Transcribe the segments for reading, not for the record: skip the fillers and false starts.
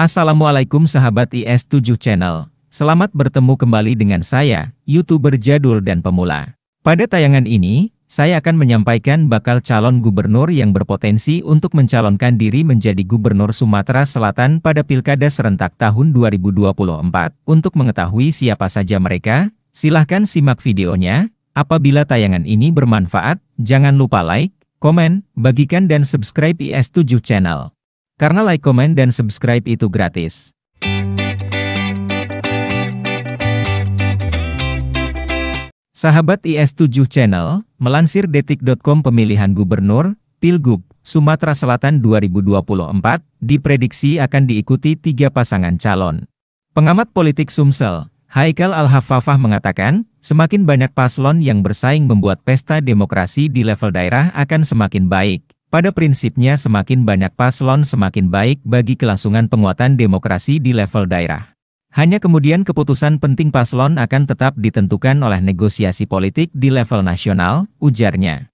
Assalamualaikum sahabat IS7 Channel. Selamat bertemu kembali dengan saya, YouTuber jadul dan pemula. Pada tayangan ini, saya akan menyampaikan bakal calon gubernur yang berpotensi untuk mencalonkan diri menjadi gubernur Sumatera Selatan pada Pilkada serentak tahun 2024. Untuk mengetahui siapa saja mereka, silahkan simak videonya. Apabila tayangan ini bermanfaat, jangan lupa like, komen, bagikan dan subscribe IS7 Channel. Karena like, komen, dan subscribe itu gratis. Sahabat IS7 Channel, melansir detik.com, pemilihan gubernur, Pilgub, Sumatera Selatan 2024, diprediksi akan diikuti 3 pasangan calon. Pengamat politik Sumsel, Haikal Al-Haffaffah mengatakan, semakin banyak paslon yang bersaing membuat pesta demokrasi di level daerah akan semakin baik. Pada prinsipnya semakin banyak paslon semakin baik bagi kelangsungan penguatan demokrasi di level daerah. Hanya kemudian keputusan penting paslon akan tetap ditentukan oleh negosiasi politik di level nasional, ujarnya.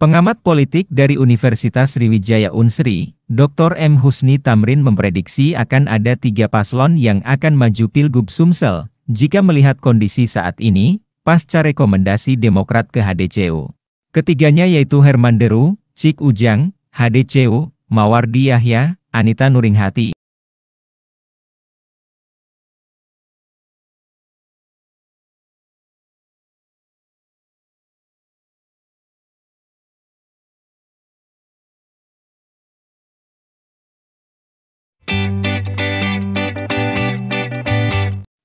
Pengamat politik dari Universitas Sriwijaya Unsri, Dr. M. Husni Tamrin memprediksi akan ada 3 paslon yang akan maju Pilgub Sumsel, jika melihat kondisi saat ini, pasca rekomendasi Demokrat ke HDCU. Ketiganya yaitu Herman Deru, Cik Ujang, HDCU, Mawardi Yahya, Anita Nuringhati.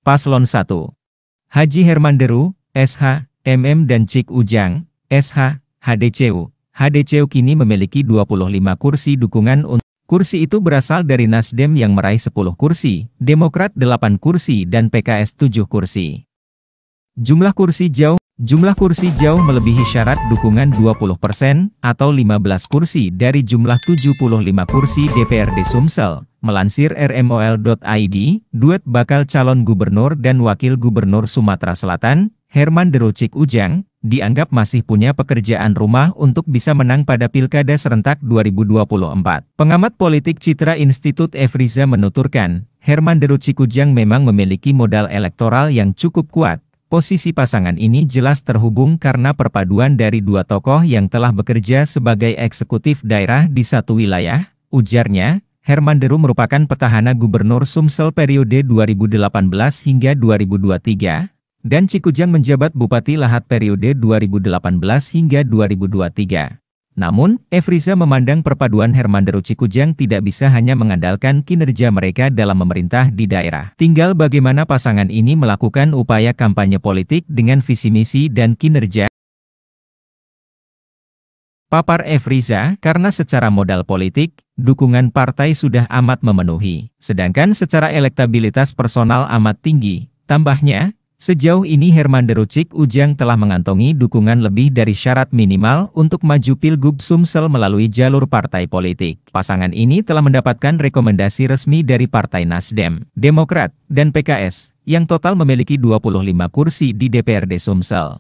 Paslon 1. Haji Herman Deru, SH, MM dan Cik Ujang, SH, HDCU. HDCU kini memiliki 25 kursi dukungan. Kursi itu berasal dari Nasdem yang meraih 10 kursi, Demokrat 8 kursi dan PKS 7 kursi. Jumlah kursi jauh melebihi syarat dukungan 20% atau 15 kursi dari jumlah 75 kursi DPRD Sumsel, melansir rmol.id. Duet bakal calon gubernur dan wakil gubernur Sumatera Selatan, Herman Deru Cik Ujang, dianggap masih punya pekerjaan rumah untuk bisa menang pada Pilkada serentak 2024. Pengamat politik Citra Institut Efriza menuturkan, Herman Deru Cik Ujang memang memiliki modal elektoral yang cukup kuat. Posisi pasangan ini jelas terhubung karena perpaduan dari 2 tokoh yang telah bekerja sebagai eksekutif daerah di satu wilayah, ujarnya. Herman Deru merupakan petahana gubernur Sumsel periode 2018 hingga 2023, dan Cik Ujang menjabat Bupati Lahat periode 2018 hingga 2023. Namun, Efriza memandang perpaduan Herman Deru Cik Ujang tidak bisa hanya mengandalkan kinerja mereka dalam memerintah di daerah. Tinggal bagaimana pasangan ini melakukan upaya kampanye politik dengan visi misi dan kinerja. Papar Efriza, karena secara modal politik, dukungan partai sudah amat memenuhi. Sedangkan secara elektabilitas personal amat tinggi. Tambahnya, sejauh ini Herman Deru Cik Ujang telah mengantongi dukungan lebih dari syarat minimal untuk maju Pilgub Sumsel melalui jalur partai politik. Pasangan ini telah mendapatkan rekomendasi resmi dari Partai Nasdem, Demokrat, dan PKS, yang total memiliki 25 kursi di DPRD Sumsel.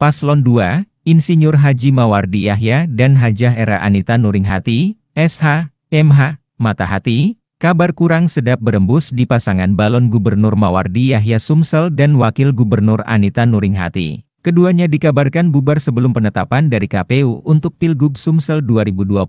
Paslon 2, Insinyur Haji Mawardi Yahya dan Hajah Era Anita Nuringhati, SH, MH, Matahati. Kabar kurang sedap berembus di pasangan balon Gubernur Mawardi Yahya Sumsel dan Wakil Gubernur Anita Nuringhati. Keduanya dikabarkan bubar sebelum penetapan dari KPU untuk Pilgub Sumsel 2024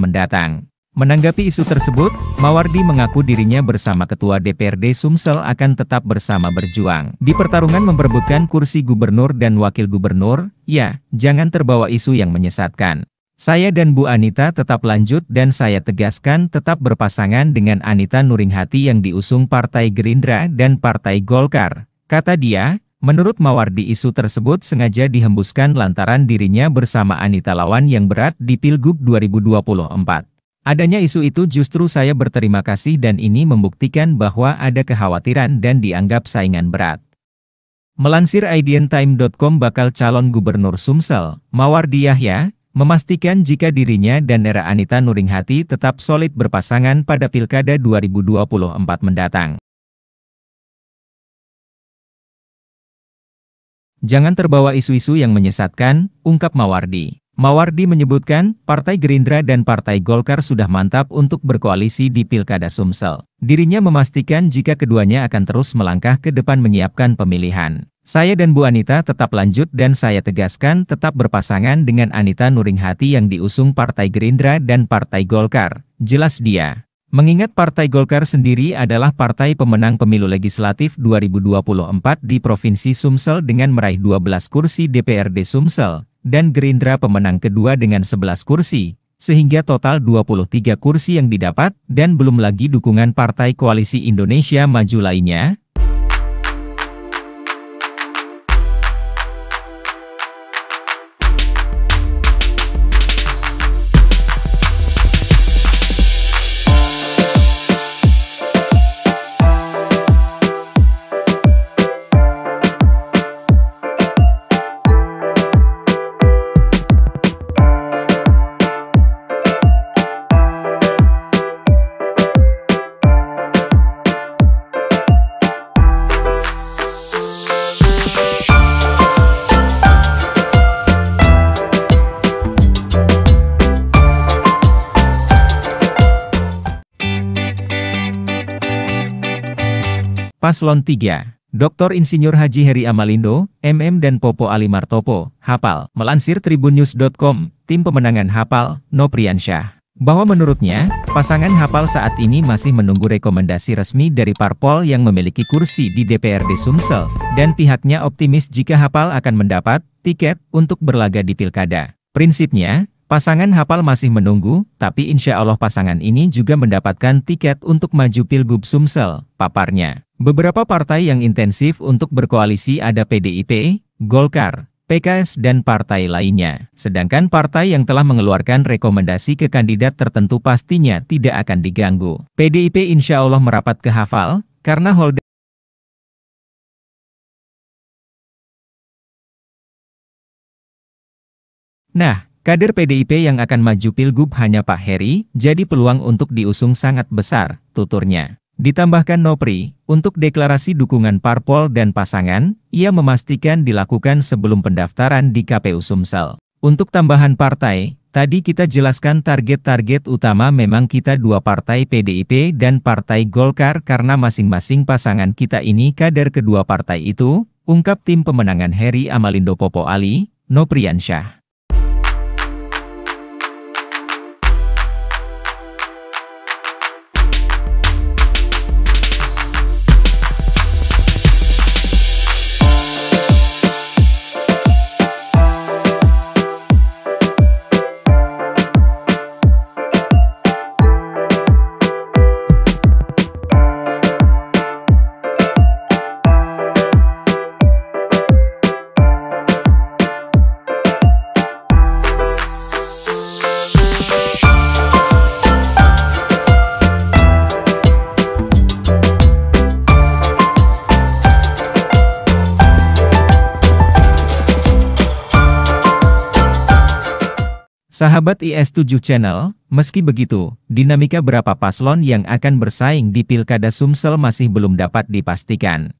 mendatang. Menanggapi isu tersebut, Mawardi mengaku dirinya bersama Ketua DPRD Sumsel akan tetap bersama berjuang di pertarungan memperebutkan kursi gubernur dan wakil gubernur. Ya, jangan terbawa isu yang menyesatkan. Saya dan Bu Anita tetap lanjut dan saya tegaskan tetap berpasangan dengan Anita Nuringhati yang diusung Partai Gerindra dan Partai Golkar, kata dia. Menurut Mawardi, isu tersebut sengaja dihembuskan lantaran dirinya bersama Anita lawan yang berat di Pilgub 2024. Adanya isu itu justru saya berterima kasih dan ini membuktikan bahwa ada kekhawatiran dan dianggap saingan berat. Melansir IDNTime.com, bakal calon gubernur Sumsel, Mawardi Yahya, memastikan jika dirinya dan era Anita Nuringhati tetap solid berpasangan pada Pilkada 2024 mendatang. Jangan terbawa isu-isu yang menyesatkan, ungkap Mawardi. Mawardi menyebutkan, Partai Gerindra dan Partai Golkar sudah mantap untuk berkoalisi di Pilkada Sumsel. Dirinya memastikan jika keduanya akan terus melangkah ke depan menyiapkan pemilihan. Saya dan Bu Anita tetap lanjut dan saya tegaskan tetap berpasangan dengan Anita Nuringhati yang diusung Partai Gerindra dan Partai Golkar, jelas dia. Mengingat Partai Golkar sendiri adalah partai pemenang pemilu legislatif 2024 di Provinsi Sumsel dengan meraih 12 kursi DPRD Sumsel, dan Gerindra pemenang kedua dengan 11 kursi, sehingga total 23 kursi yang didapat, dan belum lagi dukungan Partai Koalisi Indonesia Maju lainnya. Paslon 3, Dr. Insinyur Haji Heri Amalindo, MM dan Popo Ali Martopo, hafal. Melansir tribunnews.com, tim pemenangan hafal, Nopriansyah, bahwa menurutnya, pasangan hafal saat ini masih menunggu rekomendasi resmi dari parpol yang memiliki kursi di DPRD Sumsel, dan pihaknya optimis jika hafal akan mendapat tiket untuk berlaga di Pilkada. Prinsipnya, pasangan hafal masih menunggu, tapi insya Allah pasangan ini juga mendapatkan tiket untuk maju Pilgub Sumsel, paparnya. Beberapa partai yang intensif untuk berkoalisi ada PDIP, Golkar, PKS dan partai lainnya. Sedangkan partai yang telah mengeluarkan rekomendasi ke kandidat tertentu pastinya tidak akan diganggu. PDIP insya Allah merapat ke hafal, karena holder kader PDIP yang akan maju Pilgub hanya Pak Heri, jadi peluang untuk diusung sangat besar, tuturnya. Ditambahkan Nopri, untuk deklarasi dukungan parpol dan pasangan, ia memastikan dilakukan sebelum pendaftaran di KPU Sumsel. Untuk tambahan partai, tadi kita jelaskan target-target utama memang kita dua partai PDIP dan Partai Golkar karena masing-masing pasangan kita ini kader kedua partai itu, ungkap tim pemenangan Heri Amalindo Popo Ali, Nopriansyah. Sahabat IS7 Channel, meski begitu, dinamika berapa paslon yang akan bersaing di Pilkada Sumsel masih belum dapat dipastikan.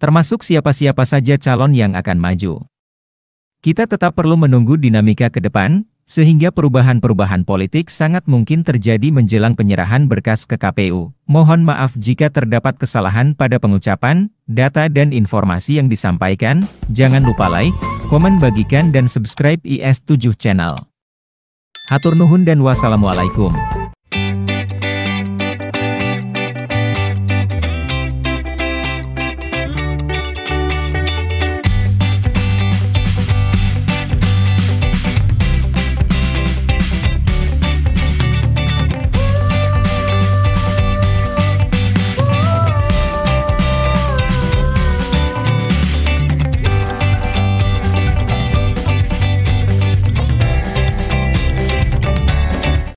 Termasuk siapa-siapa saja calon yang akan maju. Kita tetap perlu menunggu dinamika ke depan, sehingga perubahan-perubahan politik sangat mungkin terjadi menjelang penyerahan berkas ke KPU. Mohon maaf jika terdapat kesalahan pada pengucapan, data dan informasi yang disampaikan. Jangan lupa like, komen, bagikan dan subscribe IS7 Channel. Hatur nuhun dan wassalamualaikum.